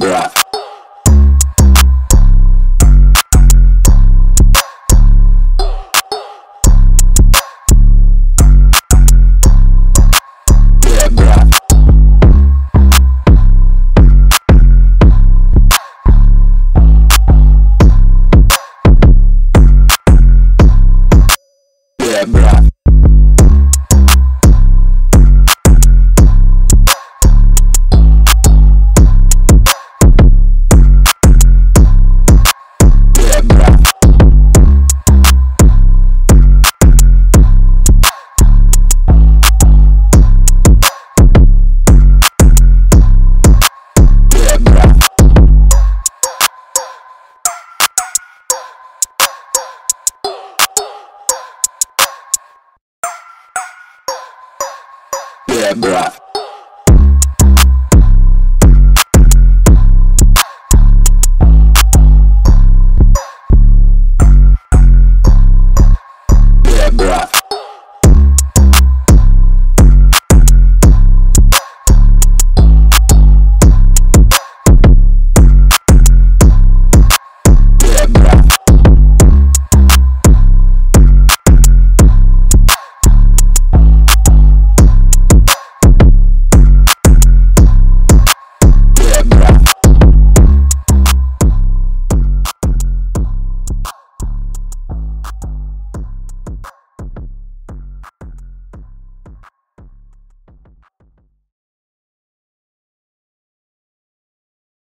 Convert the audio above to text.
that, bruh. Bruh. Bruh.